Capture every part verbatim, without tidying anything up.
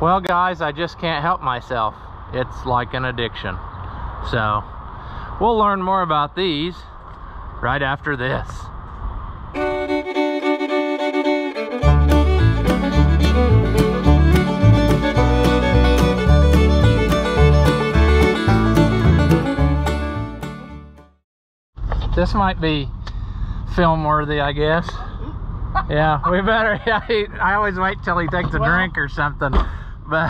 Well guys, I just can't help myself. It's like an addiction. So we'll learn more about these right after this. This might be film worthy, I guess. Yeah, we better. I, I always wait till he takes a well, drink or something. But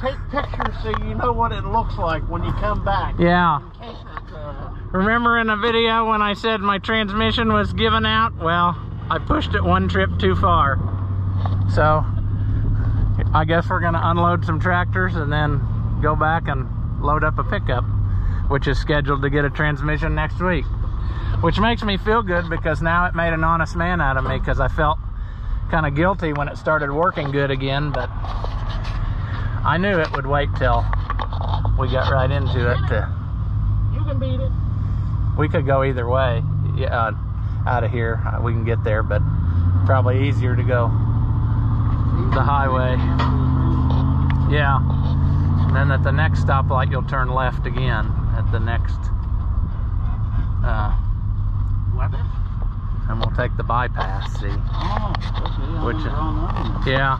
take pictures so you know what it looks like when you come back. Yeah. In case it's, uh... Remember in a video when I said my transmission was giving out? Well, I pushed it one trip too far. So I guess we're gonna unload some tractors and then go back and load up a pickup, which is scheduled to get a transmission next week. Which makes me feel good because now it made an honest man out of me, because I felt kind of guilty when it started working good again, but I knew it would wait till we got right into it. To, you can beat it. We could go either way, yeah, uh, out of here. Uh, we can get there, but probably easier to go the highway. Yeah. And then at the next stoplight, you'll turn left again at the next. Uh, and we'll take the bypass, see? Oh, okay. Which, uh, yeah.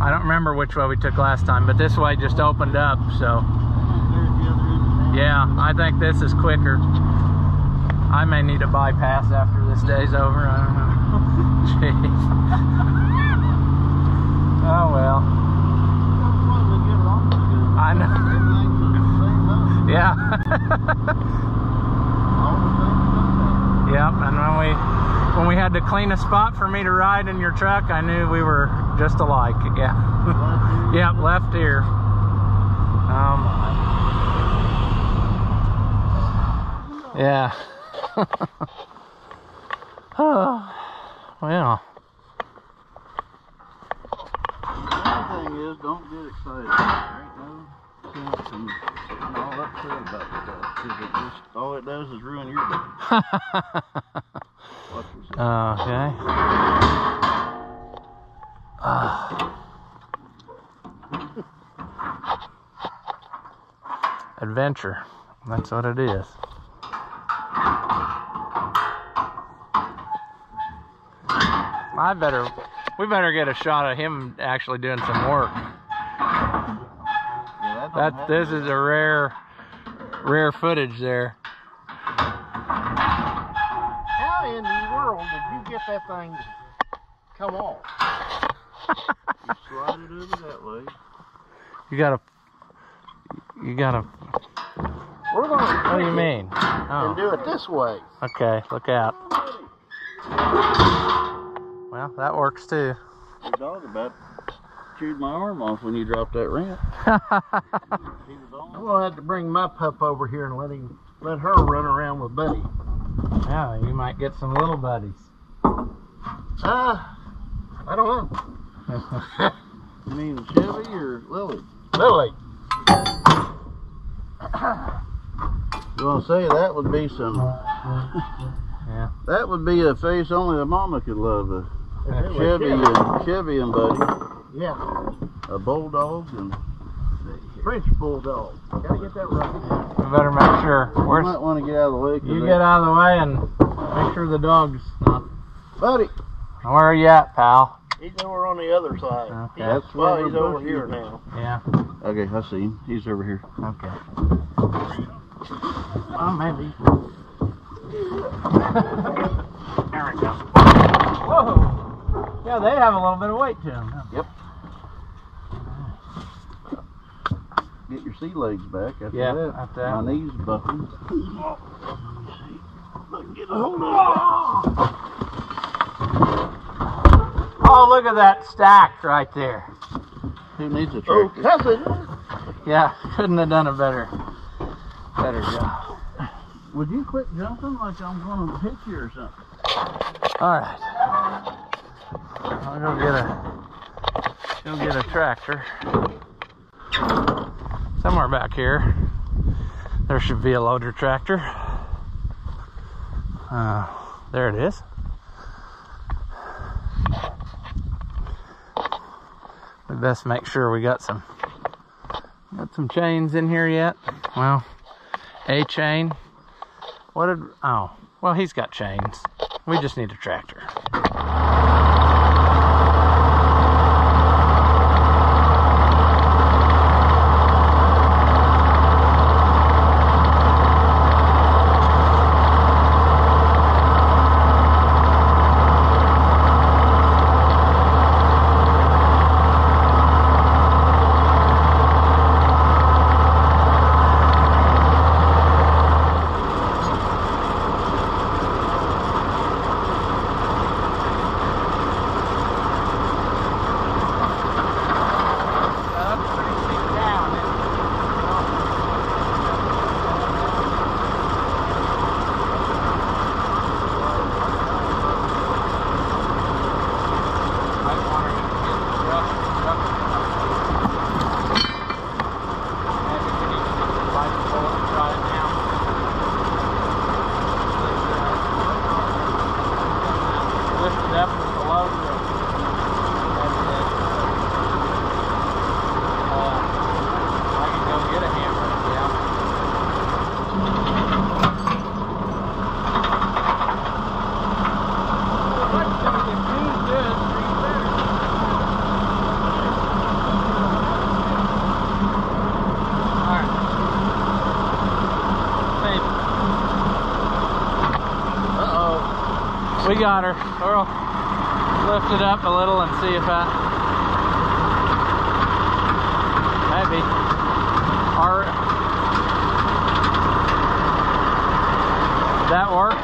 I don't remember which way we took last time, but this way just opened up, so. Yeah, I think this is quicker. I may need a bypass after this day's over, I don't know. Jeez. Oh, well. I know. Yeah. Yep, and when we, when we had to clean a spot for me to ride in your truck, I knew we were just alike, yeah. Yep, left ear. Um, yeah. Oh, well. The thing is, don't get excited right now. And all that stuff about stuff, it just, all it does is ruin your day. Okay. Uh, adventure, that's what it is. I better, we better get a shot of him actually doing some work. Yeah, that that this is a rare, rare footage there. How in the world did you get that thing to come off? You slide it over that way. You gotta. You gotta. We're gonna. What do you mean? Oh. And do it this way. Okay, look out. Well, that works too. Your dog about chewed my arm off when you dropped that ramp. I'm gonna have to bring my pup over here and let him, let her run around with Buddy. Yeah, you might get some little buddies. Ah. Uh, I don't know. You mean Chevy or Lily? Lily. You want to say that would be some... Yeah. That would be a face only a mama could love. A Chevy, and, Chevy and Buddy. Yeah. A Bulldog and... French Bulldog. Gotta get that right. We better make sure. You Where's... might want to get out of the way. You get out of the way and make sure the dog's not... Buddy! Where are you at, pal? He's over on the other side. Okay. That's yeah. Well, he's over here now. Yeah. Okay, I see him. He's over here. Okay. Oh, maybe. There we go. Whoa! Yeah, they have a little bit of weight to them. Yep. Get your sea legs back after yeah, that. Yeah, after that. My knees buckled. Let me see. Get a hold of it. Oh, look at that stack right there. Who needs a tractor? Oh, yeah, couldn't have done a better, better job. Would you quit jumping like I'm going to hit you or something? All right. I'll go get a, go get a tractor. Somewhere back here, there should be a loader tractor. Uh, there it is. best make sure we got some got some chains in here yet. Well, a chain. What did, oh, well, he's got chains. We just need a tractor. We got her. I'll lift it up a little and see if I maybe our that work.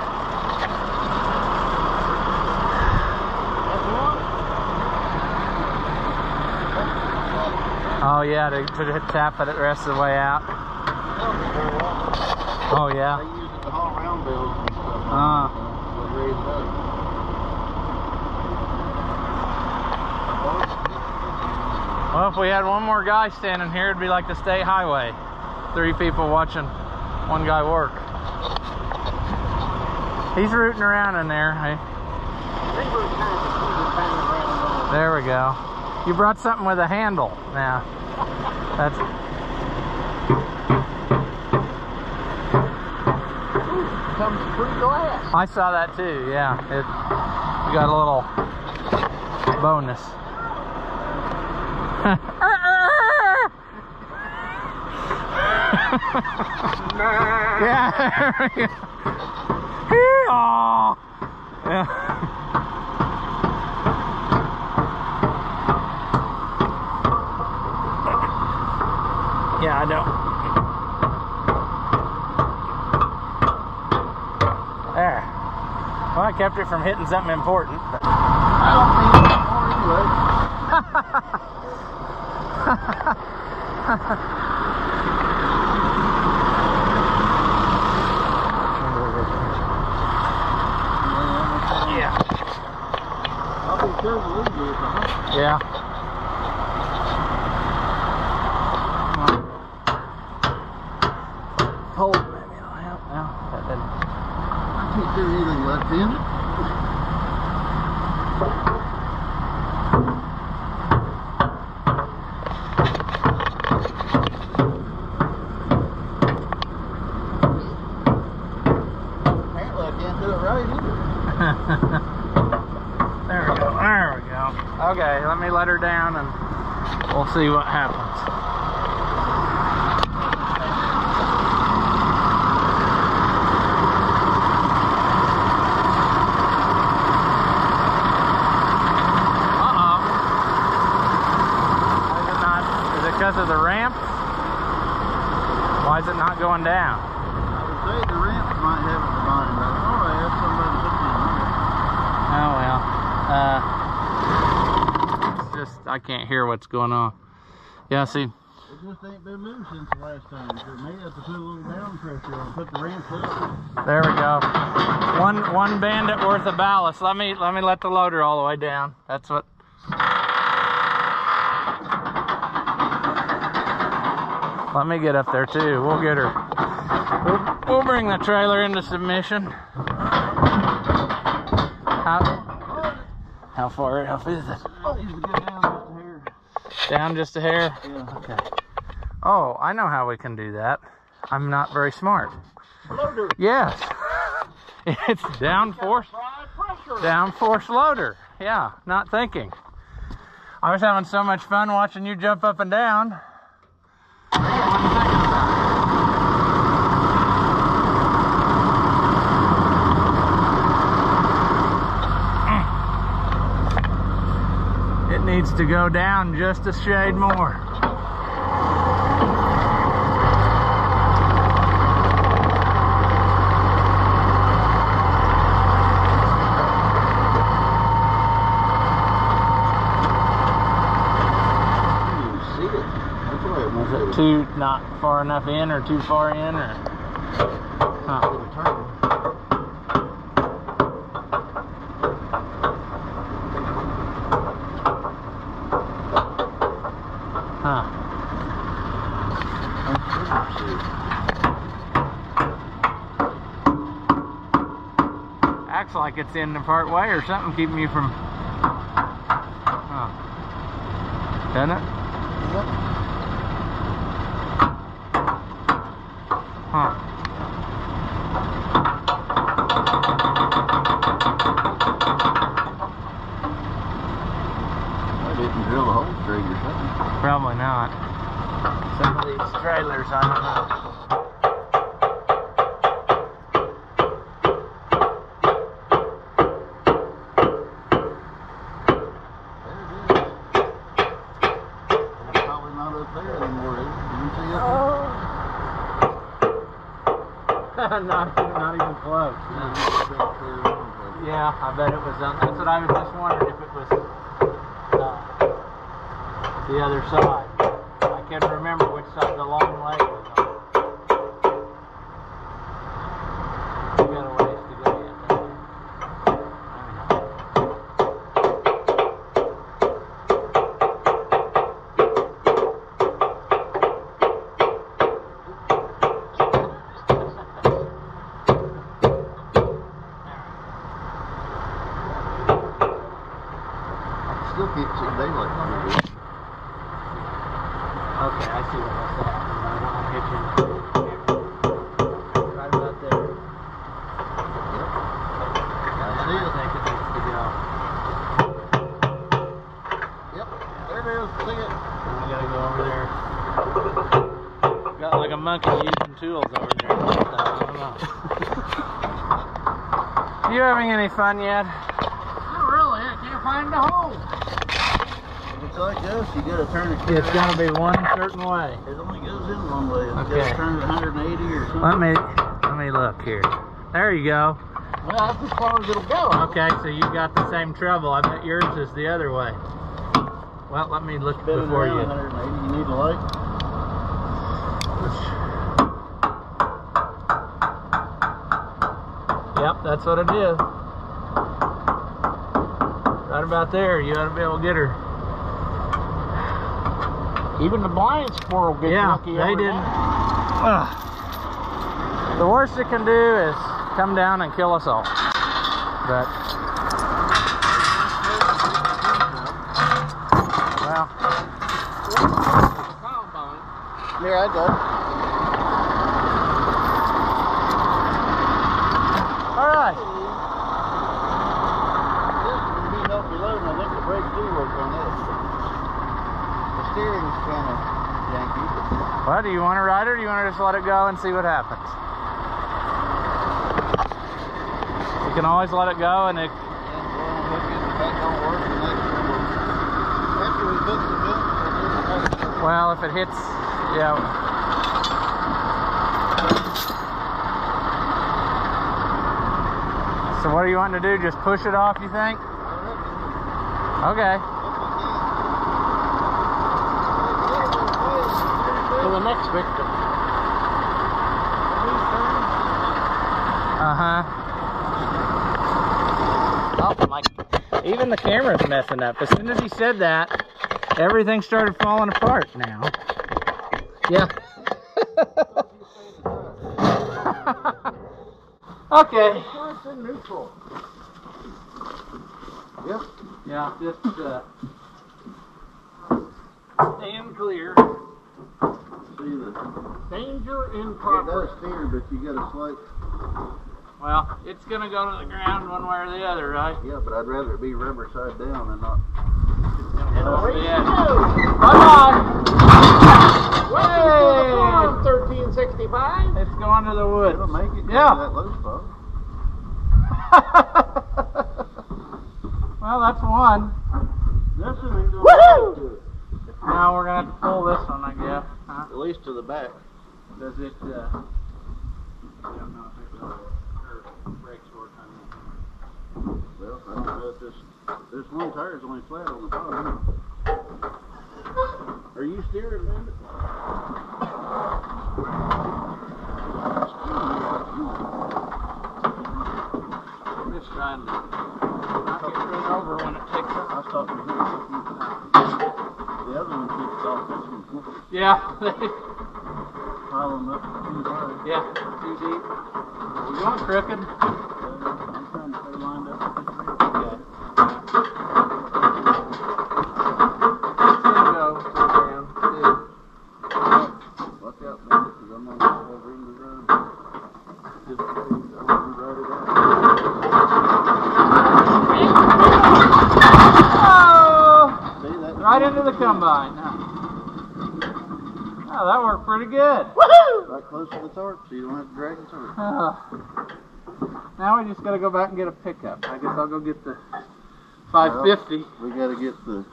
Oh yeah, to, to tap it the rest of the way out. Oh yeah. They use it to haul around bills and stuff. Uh. Well, if we had one more guy standing here, it'd be like the state highway. Three people watching one guy work. He's rooting around in there. Hey. There we go. You brought something with a handle now. That's comes through glass. I saw that too, yeah. It you got a little bonus. Yeah, there we go. Hee-haw! Yeah. Yeah, I know. There. Well, I kept it from hitting something important. But I don't think it's important anyway. Yeah. I'll be careful with you, huh? Yeah. Hold, maybe I'll help now. That didn't. I can't do anything left in it. Apparently I can't do it right either. There we go, there we go. Okay, let me let her down and we'll see what happens. Of the ramp? Why is it not going down? I would say the ramp might have it behind, but I thought I had somebody looking at me. Oh well. Uh, it's just, I can't hear what's going on. Yeah, see. It just ain't been moved since the last time. It may have to put a little down pressure on, put the ramp up. There we go. One one bandit worth of ballast. Let me let me let the loader all the way down. That's what. Let me get up there too. We'll get her. We'll, we'll bring the trailer into submission. How, how far off is it? Oh, you can get down just here. Down just a hair? Yeah. Okay. Oh, I know how we can do that. I'm not very smart. Loader. Yes. It's downforce. Downforce loader. Yeah, not thinking. I was having so much fun watching you jump up and down. It needs to go down just a shade more. Too not far enough in, or too far in, or huh? Huh? Acts like it's in the part way or something, keeping you from, huh? Doesn't it? Probably not. Some of these trailers, I don't know. It's probably not up there anymore, is it? You see it? Oh. not, not even close. No. Yeah, I bet it was. Um, that's what I was just wondering, if it was the other side. I can't remember which side the long leg was on. We got a ways to go yet, don't we? Still keep seeing daylight on it. Okay, I see what that's at. I don't want to hit you in the camera. Right about there. Yep. That's it. I think it needs to go. Yep, there it is. See it. And we gotta go over there. Got like a monkey using tools over there. I don't know. You having any fun yet? Not really. I can't find the hole. Like this, you gotta turn it. It's gonna be one certain way. It only goes in one way. It's okay. Gotta turn it one eighty or something. Let me let me look here. There you go. Well, that's as far as it'll go. Okay, so you got the same trouble. I bet yours is the other way. Well, let me look before you. one eighty. You need a light. Yep, that's what it is. Right about there. You ought to be able to get her. Even the blind squirrel gets yeah, lucky. Yeah, they didn't. Ugh. The worst it can do is come down and kill us all. But well, there I go. All right. This would be up below, and I think the brakes do work on this. Steering's kind of janky. Well, do you want to ride it, or do you want to just let it go and see what happens? You can always let it go, and it... Yeah, we'll look at if that don't work, the next one will... After we book the book, we'll do it. Well, if it hits... Yeah. So what are you wanting to do? Just push it off, you think? I reckon. Okay. The next victim. Uh-huh. Oh, my. Even the camera's messing up. As soon as he said that, everything started falling apart now. Yeah. Okay. It's in neutral. Yeah. Yeah, just, uh... and clear. See the danger in progress. It does steer, but you got a slight. Well, it's going to go to the ground one way or the other, right? Yeah, but I'd rather it be rubber side down than not. Bye-bye. thirteen sixty-five. It's going to the woods. It'll make it. Yeah. That loose, well, that's one. This isn't going Woohoo! to it. Now we're going to have to pull this one, I guess. Huh? At least to the back. Does it, uh... I don't know if it will break short on anything. Well, I don't know if this... This one tire's only flat on the top. Are you steering, Bandit? I'm just trying to not get run over when it takes off. I was talking to him a few times. The other one kicks off. This one. Yeah. Pile them up too high. Yeah, too deep. You going crooked? Uh, I'm trying to stay lined up. Okay. Right into the combine. Oh, that worked pretty good. Woohoo! Right close to the torque, so you don't have to drag the torque. Oh. Now we just got to go back and get a pickup. I guess I'll go get the five fifty. Well, we got to get the.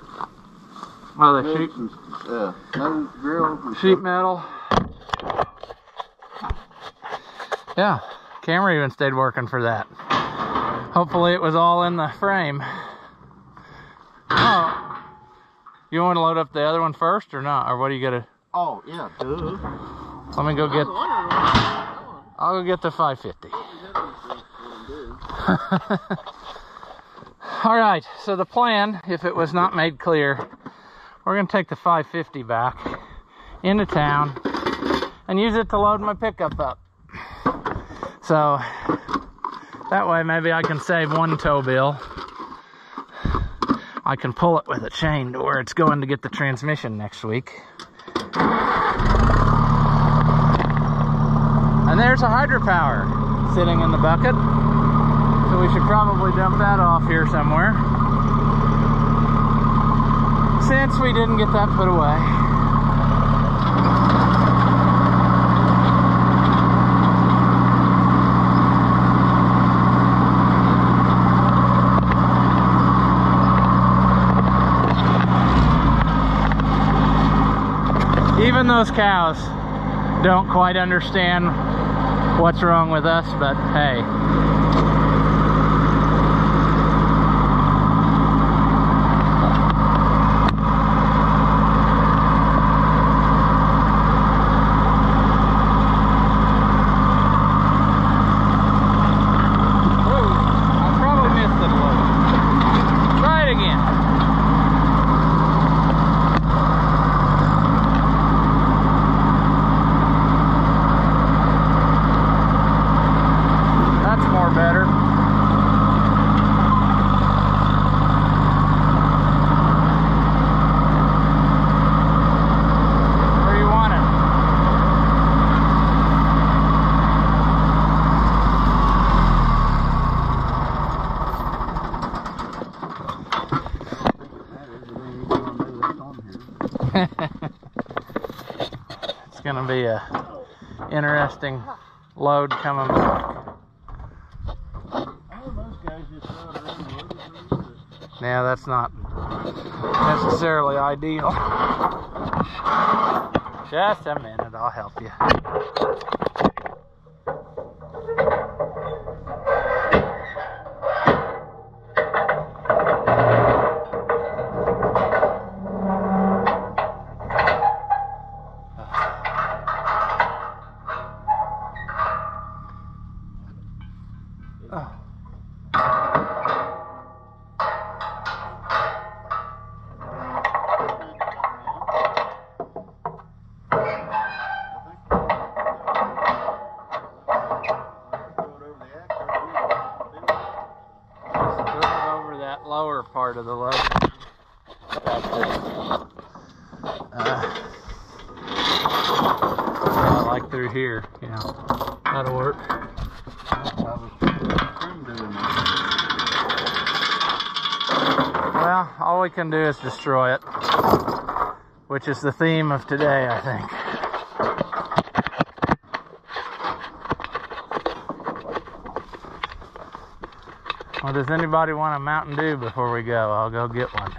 Oh, the sheet. Yeah. No grill. Sheet metal. Yeah. Camera even stayed working for that. Hopefully it was all in the frame. Oh. You want to load up the other one first or not? Or what do you got to... Oh, yeah, dude. Let me go get... I'll go get the five fifty. All right, so the plan, if it was not made clear, we're going to take the five fifty back into town and use it to load my pickup up. So that way maybe I can save one tow bill. I can pull it with a chain to where it's going to get the transmission next week. And there's a hydropower sitting in the bucket. So we should probably dump that off here somewhere. Since we didn't get that put away. Even those cows don't quite understand what's wrong with us, but hey. Gonna be a interesting load coming back. Yeah, that's not necessarily ideal. Just a minute, I'll help you. Part of the load. Uh, through here. Yeah, that'll work. Well, all we can do is destroy it, which is the theme of today, I think. Well, does anybody want a Mountain Dew before we go? I'll go get one.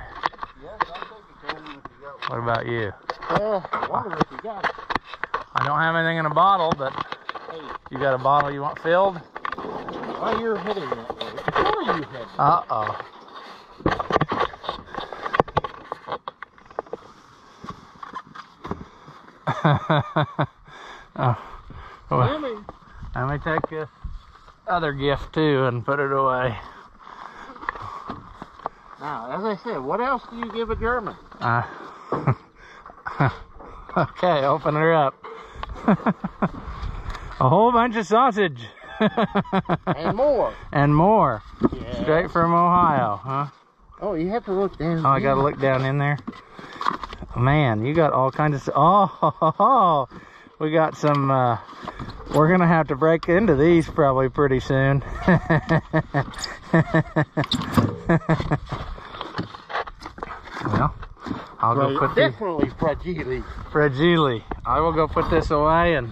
Yes, I'll take a can if you got one. What about you? Yeah, I wonder if you got it. I don't have anything in a bottle, but hey, you got a bottle you want filled? Why are you heading that way? What are you heading? Uh-oh. Oh. Well, let me take this other gift too and put it away. Now, as I said, what else do you give a German? Uh, okay, open her up. A whole bunch of sausage. And more. And more. Yeah. Straight from Ohio, huh? Oh, you have to look down. Oh, I gotta look down in there. Man, you got all kinds of. Oh, ho, ho, ho. We got some. Uh, we're gonna have to break into these probably pretty soon. Well, I'll go put this. Definitely fragile. Fragile. I will go put this away and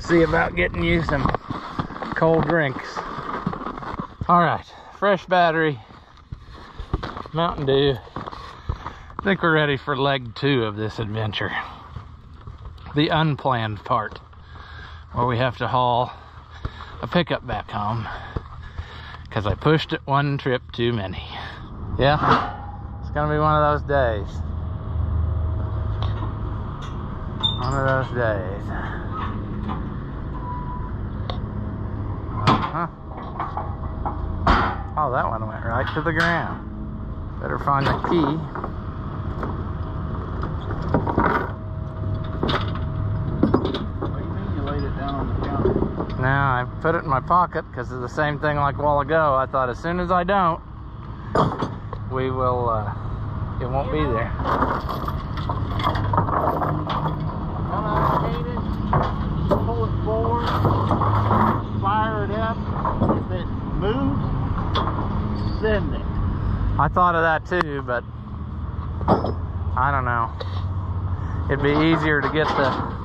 see about getting you some cold drinks. All right, fresh battery, Mountain Dew. I think we're ready for leg two of this adventure. The unplanned part, where we have to haul a pickup back home because I pushed it one trip too many. Yeah, it's gonna be one of those days. One of those days. Uh-huh. Oh, that one went right to the ground. Better find the key. What do you mean you laid it down on the counter? No, I put it in my pocket because it's the same thing like a while ago. I thought as soon as I don't, we will, uh, it won't be there. I thought of that too, but I don't know. It'd be easier to get the.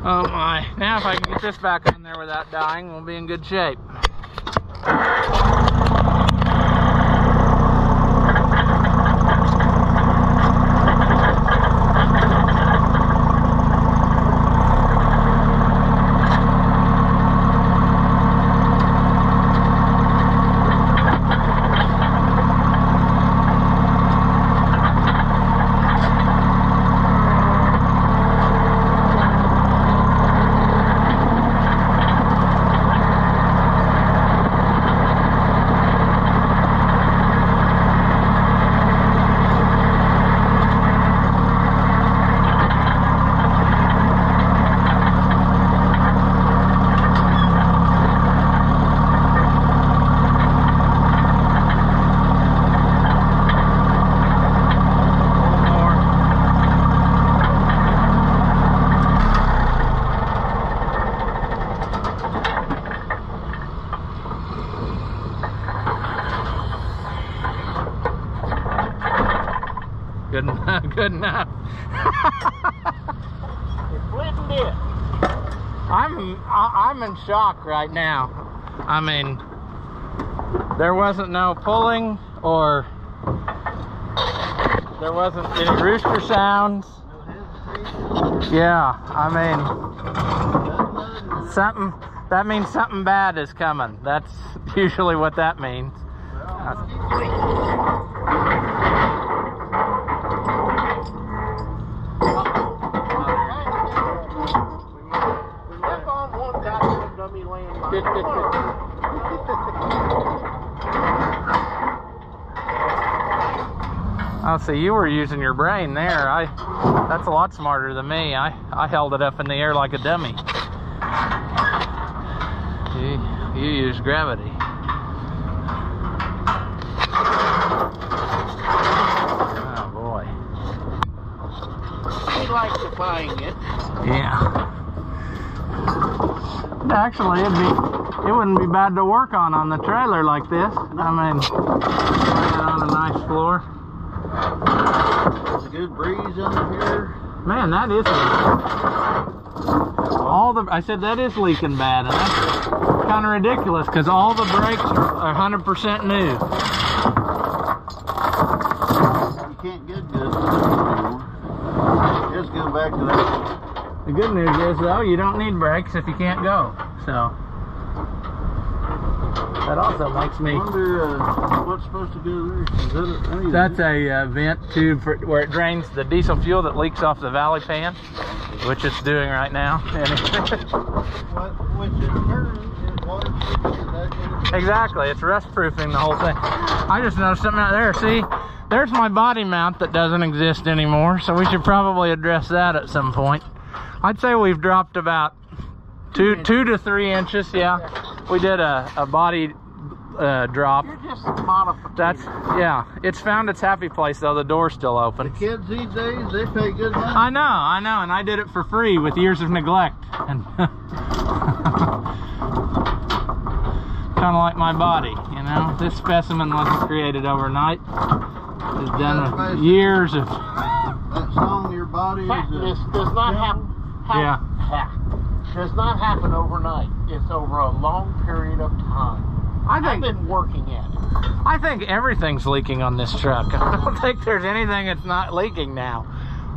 Oh my, now if I can get this back on there without dying, we'll be in good shape. good enough. You're splitting it. I'm, I, I'm in shock right now. I mean, there wasn't no pulling, or there wasn't any rooster sounds. Yeah, I mean, something, that means something bad is coming. That's usually what that means. Oh, so you were using your brain there. I that's a lot smarter than me. I, I held it up in the air like a dummy. You, you use gravity. Oh boy. He likes applying it. Yeah. Actually, it'd be it wouldn't be bad to work on on the trailer like this. I mean, it on a nice floor. There's a good breeze under here. Man, that is leaking. All the I said that is leaking bad, and that's kind of ridiculous because all the brakes are one hundred percent new. You can't get good anymore. Just go back to that. The good news is though, you don't need brakes if you can't go. So that also makes me wonder uh, what's supposed to go there. That that's a uh, vent tube for, where it drains the diesel fuel that leaks off the valley pan, which it's doing right now. Exactly, it's rust proofing the whole thing. I just noticed something out there. See, there's my body mount that doesn't exist anymore, so we should probably address that at some point. I'd say we've dropped about two two to three inches. Yeah. We did a, a body uh, drop. You're just modified. That's, yeah. It's found its happy place, though. The door's still open. The kids these days, they pay good money. I know, I know. And I did it for free with years of neglect. And kind of like my body, you know. This specimen wasn't created overnight. It's done with years of... That song, your body is... A... This does not happen... Yeah. Ha Does not happen overnight. It's over a long period of time. I think, I've been working at it. I think everything's leaking on this truck. I don't think there's anything that's not leaking now.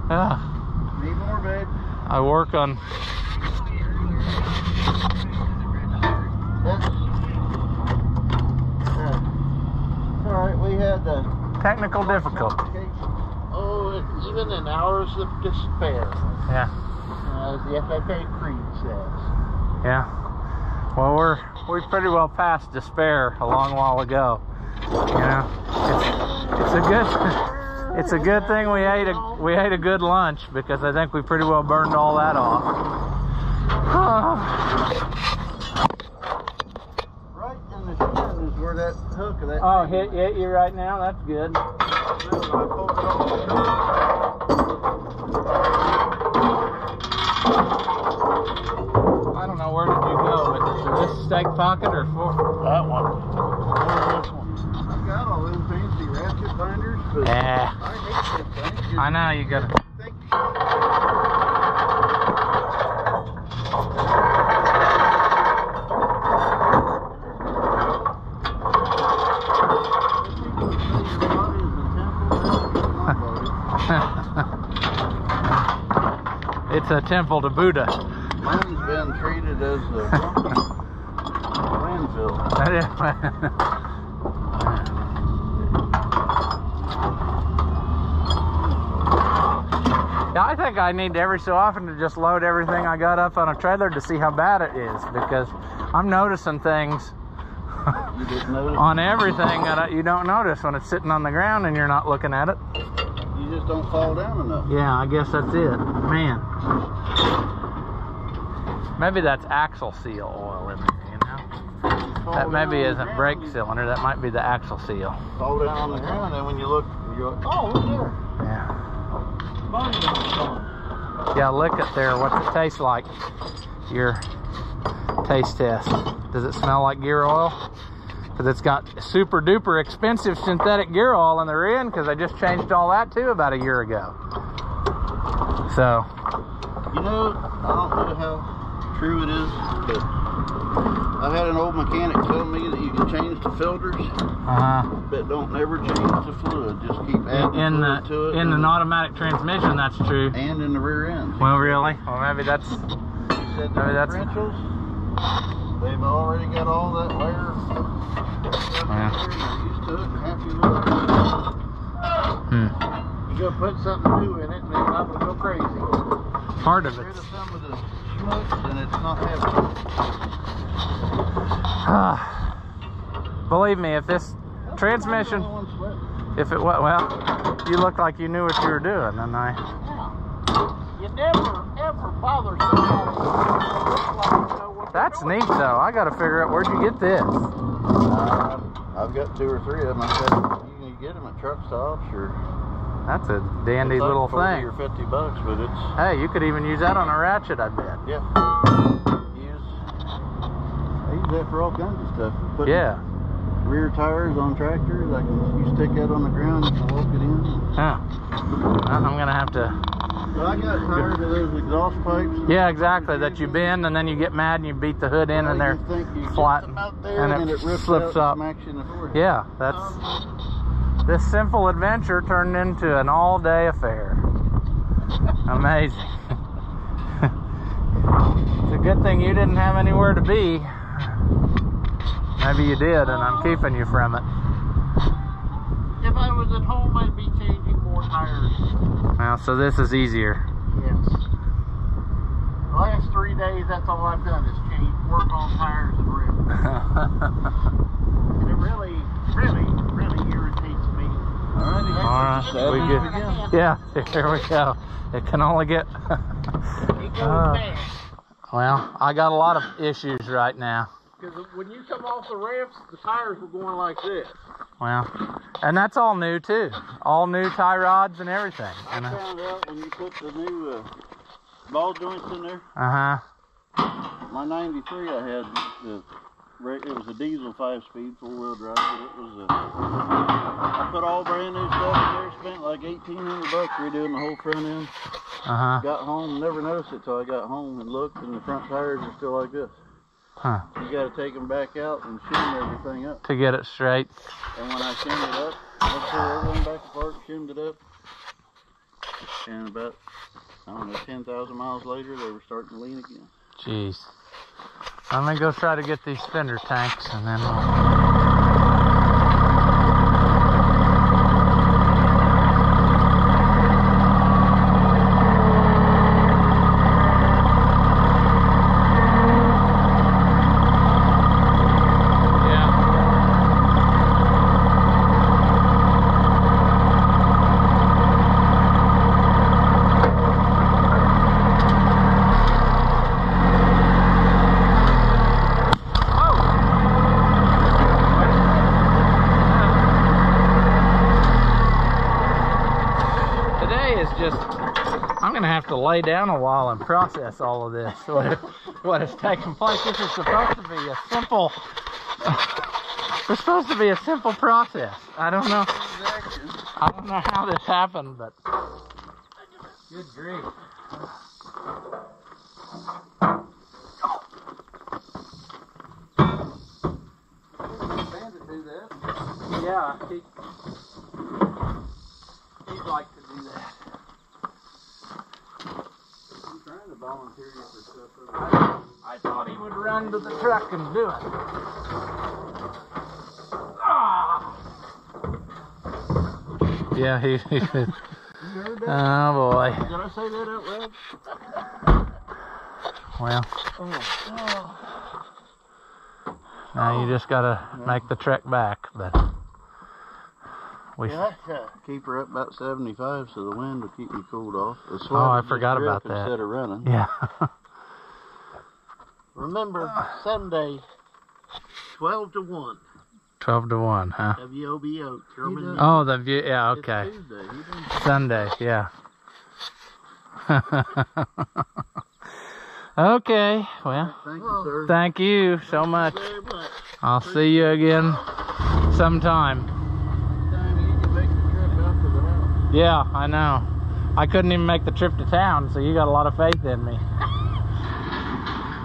Ugh. Need more, babe. I work on. That's... All right, we had the technical difficulty. Oh, it's even in hours of despair. Yeah. As the F F A creed says. Yeah. Well, we're we pretty well past despair a long while ago. You know, it's, it's a good it's a good thing we ate a we ate a good lunch because I think we pretty well burned all that off. Oh. Right in the shin is where that hook of that. Oh, hit hit you right now. That's good. I don't know where did you go, but is this stake pocket or for that one? Or this one? I've got all those fancy ratchet binders, but yeah. I hate that thing. I know you gotta. It's a temple to Buddha. Mine's been treated as a landfill. Yeah, I think I need to every so often to just load everything I got up on a trailer to see how bad it is because I'm noticing things you didn't notice on everything that you don't notice when it's sitting on the ground and you're not looking at it. You just don't fall down enough. Yeah, I guess that's it. Man. Maybe that's axle seal oil in there, you know? That maybe isn't brake cylinder, that might be the axle seal. Fall down on the ground, and when you look, you're like, oh, look there. Yeah. Yeah, look at there. What's it taste like? Your taste test. Does it smell like gear oil? Because it's got super duper expensive synthetic gear oil in the rear end, because I just changed all that too about a year ago. So, you know, I don't know how true it is, but I had an old mechanic tell me that you can change the filters, uh-huh. but don't never change the fluid. Just keep adding in the, fluid to it. In and an automatic transmission, that's true. And in the rear end. Well, really? Well, maybe that's... He said the differentials, they've already got all that layer stuff yeah. in there. You're used to it and happy with it. Hmm. You go put something new in it and it's not going to go crazy. Part of it. Get rid of some of the schmucks and it's not happening. Believe me, if this That's transmission, if it what well, you looked like you knew what you were doing, and I. Yeah. You never ever bother somebody who looks like you know what That's neat though. I got to figure out where'd you get this. Uh, I've got two or three of them. I said you can get them at truck stops or. That's a dandy it's like little thing. Or fifty bucks, but it's. Hey, you could even use that on a ratchet, I bet. Yeah. Use. I use that for all kinds of stuff. Put yeah. Rear tires on tractors, like you stick that on the ground, you can walk it in. Huh. I'm gonna have to. Well, I got tired of those exhaust pipes. Yeah, exactly. That you bend and then you get mad and you beat the hood in well, and they're flat, and, and it, it slips up. Yeah, that's. Um, This simple adventure turned into an all-day affair. Amazing. It's a good thing you didn't have anywhere to be. Maybe you did, and I'm keeping you from it. If I was at home, I'd be changing more tires. Well, so this is easier. Yes. The last three days, that's all I've done is change, work on tires and rims. And it really, really, really irritates me. Alrighty, All right, we good. Yeah, here we go. It can only get. uh, well, I got a lot of issues right now. Because when you come off the ramps, the tires were going like this. Well, and that's all new too. All new tie rods and everything. I you know? found out when you put the new uh, ball joints in there. Uh huh. My ninety-three, I had the. It was a diesel five-speed four-wheel drive, but it was a... I put all brand new stuff in there, spent like eighteen hundred bucks redoing the whole front end. Uh-huh. Got home, never noticed it till I got home and looked, and the front tires are still like this. Huh. You got to take them back out and shim everything up. To get it straight. And when I shimmed it up, I threw everything back apart, shimmed it up, and about, I don't know, ten thousand miles later, they were starting to lean again. Jeez. I'm gonna go try to get these fender tanks and then we'll... Lay down a while and process all of this. What, it, what has taken place? This is supposed to be a simple. It's supposed to be a simple process. I don't know. I don't know how this happened, but. Good grief. Bandit do that. Yeah, he he'd like to do that. Volunteer you for stuff over there. I thought he would run to the truck and do it. Ah! Yeah, he, he did. You heard that? Oh boy. Did I say that out loud? Well. Oh. Oh. Now you just gotta yeah. make the trek back, but we yeah, keep her up about seventy-five so the wind will keep me cooled off. Oh, I forgot about that. Instead of running. Yeah. Remember, Sunday, twelve to one. twelve to one, huh? W O B O. German. Oh, the view. Yeah, okay. It's Tuesday. Sunday, yeah. Okay, well, thank you, sir. Thank you so much. Thank you very much. I'll Appreciate see you again sometime. Yeah, I know. I couldn't even make the trip to town, so you got a lot of faith in me.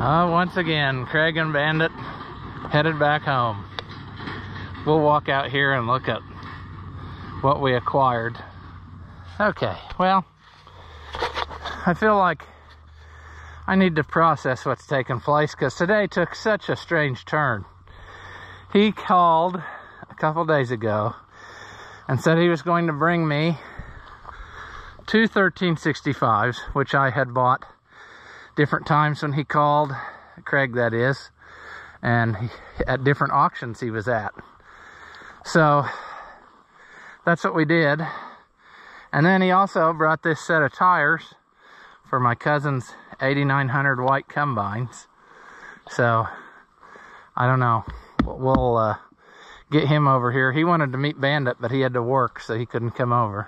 Uh, once again, Craig and Bandit headed back home. We'll walk out here and look at what we acquired. Okay, well, I feel like I need to process what's taken place, because today took such a strange turn. He called a couple days ago and said he was going to bring me two thirteen sixty-fives, which I had bought different times when he called, Craig that is, and he, at different auctions he was at. So that's what we did. And then he also brought this set of tires for my cousin's eighty-nine hundred White combines. So I don't know, we'll uh, get him over here. He wanted to meet Bandit, but he had to work, so he couldn't come over.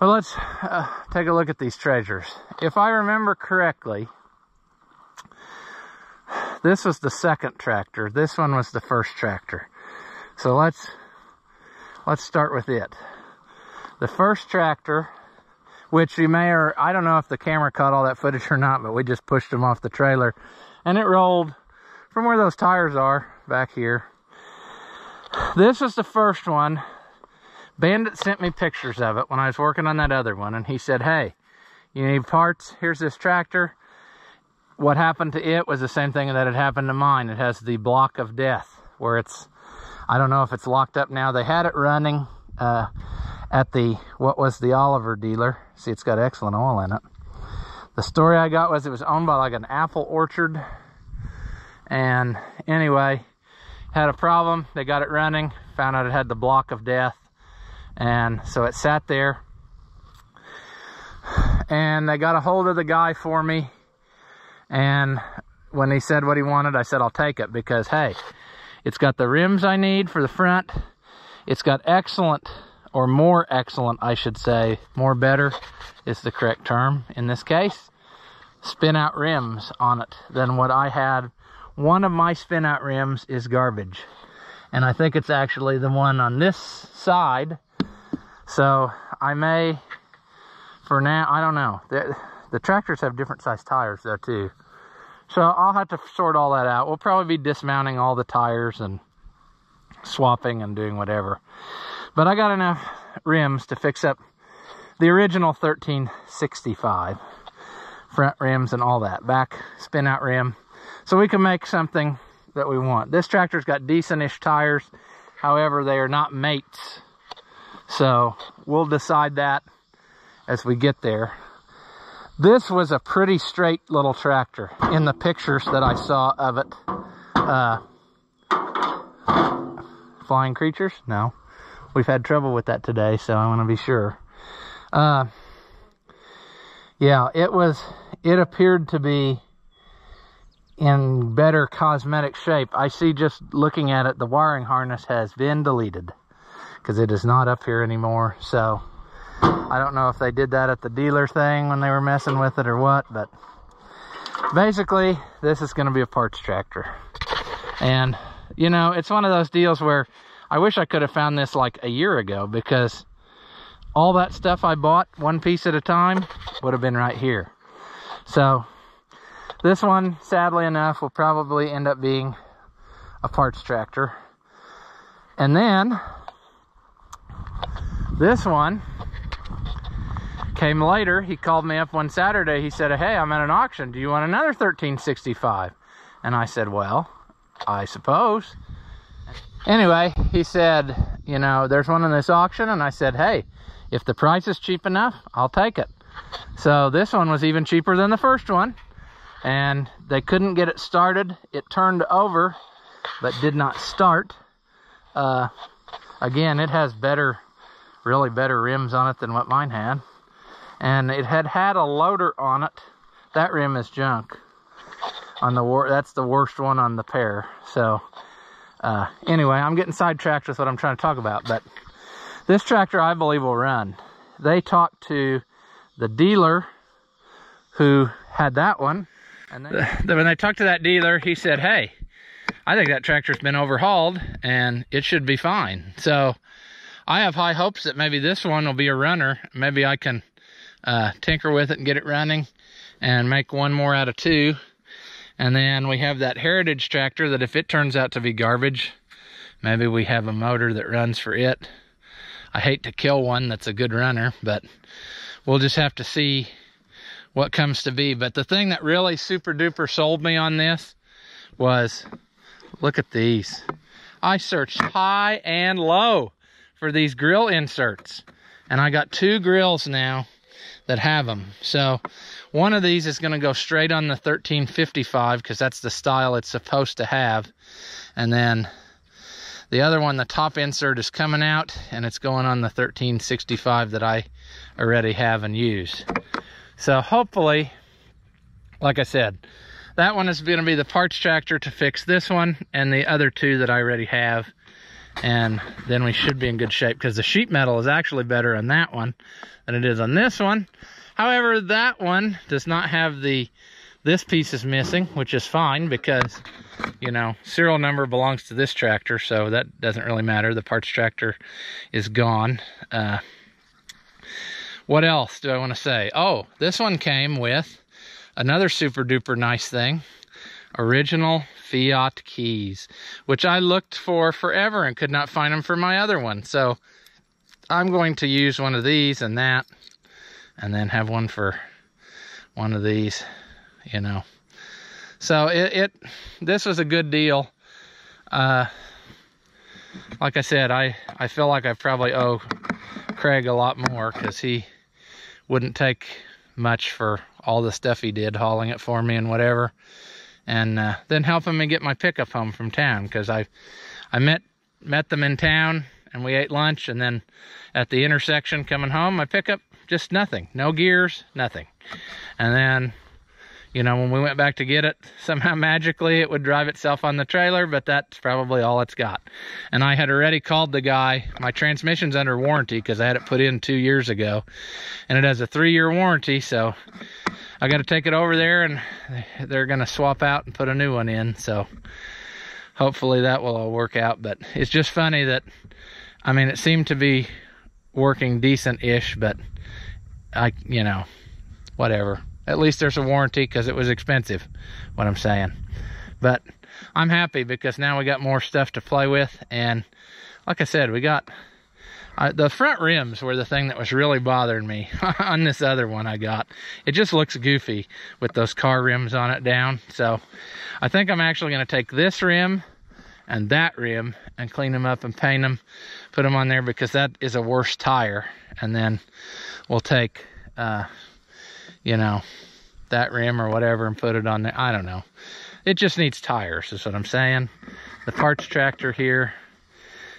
But let's uh, take a look at these treasures. If I remember correctly, this was the second tractor. This one was the first tractor. So let's let's start with it. The first tractor, which you may or I don't know if the camera caught all that footage or not, but we just pushed them off the trailer, and it rolled from where those tires are back here. This was the first one. Bandit sent me pictures of it when I was working on that other one, and he said, hey, you need parts? Here's this tractor. What happened to it was the same thing that had happened to mine. It has the block of death where it's, I don't know if it's locked up now. They had it running uh, at the, what was the Oliver dealer. See, it's got excellent oil in it. The story I got was it was owned by like an apple orchard. And anyway, had a problem. They got it running, found out it had the block of death. And so it sat there, and they got a hold of the guy for me. And when he said what he wanted, I said, I'll take it, because hey, it's got the rims I need for the front. It's got excellent, or more excellent, I should say, more better is the correct term in this case, spin out rims on it than what I had. One of my spin out rims is garbage. And I think it's actually the one on this side. So I may, for now, I don't know. The, the tractors have different size tires though too. So I'll have to sort all that out. We'll probably be dismounting all the tires and swapping and doing whatever. But I got enough rims to fix up the original thirteen sixty-five. Front rims and all that. Back spin out rim. So we can make something that we want. This tractor's got decent-ish tires. However, they are not mates. So we'll decide that as we get there. This was a pretty straight little tractor in the pictures that I saw of it. Uh, flying creatures? No. We've had trouble with that today, so I want to be sure. Uh, yeah, it was, it appeared to be in better cosmetic shape. I see, just looking at it, the wiring harness has been deleted, because it is not up here anymore. So I don't know if they did that at the dealer thing when they were messing with it or what, but basically this is going to be a parts tractor. And you know, it's one of those deals where I wish I could have found this like a year ago, because all that stuff I bought one piece at a time would have been right here. So this one, sadly enough, will probably end up being a parts tractor. And then this one came later. He called me up one Saturday. He said, hey, I'm at an auction. Do you want another thirteen sixty-five? And I said, well, I suppose. Anyway, he said, you know, there's one in this auction. And I said, hey, if the price is cheap enough, I'll take it. So this one was even cheaper than the first one. And they couldn't get it started. It turned over, but did not start. Uh, again, it has better... really better rims on it than what mine had, and it had had a loader on it. That rim is junk on the war. That's the worst one on the pair. So uh, anyway, I'm getting sidetracked with what I'm trying to talk about, but this tractor I believe will run. They talked to the dealer who had that one, and they when they talked to that dealer, he said, hey, I think that tractor's been overhauled and it should be fine. So I have high hopes that maybe this one will be a runner. Maybe I can uh, tinker with it and get it running and make one more out of two. And then we have that heritage tractor that if it turns out to be garbage, maybe we have a motor that runs for it. I hate to kill one that's a good runner, but we'll just have to see what comes to be. But the thing that really super duper sold me on this was, look at these. I searched high and low for these grill inserts, and I got two grills now that have them. So one of these is going to go straight on the thirteen fifty-five because that's the style it's supposed to have. And then the other one, the top insert, is coming out and it's going on the thirteen sixty-five that I already have and use. So hopefully, like I said, that one is going to be the parts tractor to fix this one and the other two that I already have. And then we should be in good shape because the sheet metal is actually better on that one than it is on this one. However, that one does not have the, this piece is missing, which is fine because, you know, serial number belongs to this tractor, so that doesn't really matter. The parts tractor is gone. Uh, what else do I want to say? Oh, this one came with another super duper nice thing, original Fiat keys, which I looked for forever and could not find them for my other one. So I'm going to use one of these and that, and then have one for one of these, you know. So it, it this was a good deal. Uh, like I said, I, I feel like I probably owe Craig a lot more because he wouldn't take much for all the stuff he did, hauling it for me and whatever, and uh, then helping me get my pickup home from town, because I I met met them in town and we ate lunch, and then at the intersection coming home, my pickup, just nothing, no gears, nothing. And then, you know, when we went back to get it, somehow magically it would drive itself on the trailer, but that's probably all it's got. And I had already called the guy. My transmission's under warranty because I had it put in two years ago, and it has a three-year warranty, so I got to take it over there, and they're going to swap out and put a new one in. So hopefully that will all work out. But it's just funny that, I mean, it seemed to be working decent-ish, but I, you know, whatever. At least there's a warranty because it was expensive, what I'm saying. But I'm happy because now we got more stuff to play with. And like I said, we got uh, the front rims were the thing that was really bothering me on this other one I got. It just looks goofy with those car rims on it down. So I think I'm actually going to take this rim and that rim and clean them up and paint them, put them on there, because that is a worse tire. And then we'll take... Uh, you know, that rim or whatever and put it on there. I don't know. It just needs tires, is what I'm saying. The parts tractor here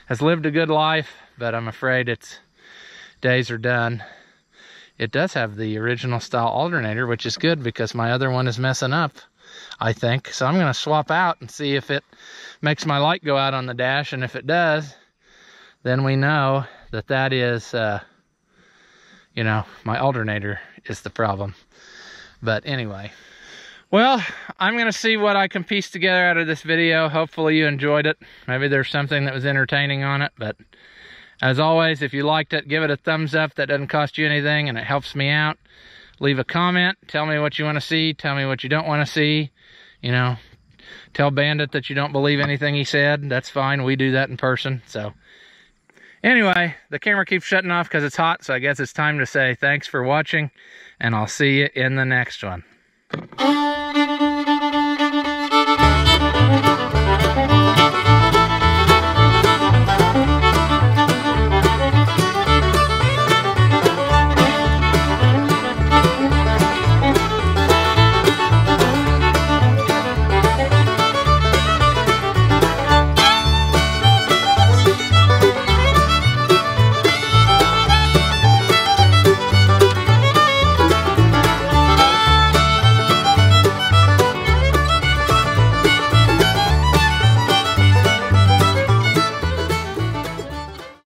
has lived a good life, but I'm afraid its days are done. It does have the original style alternator, which is good because my other one is messing up, I think. So I'm going to swap out and see if it makes my light go out on the dash. And if it does, then we know that that is, uh, you know, my alternator is the problem. But anyway, well, I'm gonna see what I can piece together out of this video. Hopefully you enjoyed it. Maybe there's something that was entertaining on it, but as always, if you liked it, give it a thumbs up. That doesn't cost you anything and it helps me out. Leave a comment, tell me what you want to see, tell me what you don't want to see. You know, tell Bandit that you don't believe anything he said. That's fine, we do that in person. So anyway, the camera keeps shutting off because it's hot, so I guess it's time to say thanks for watching, and I'll see you in the next one.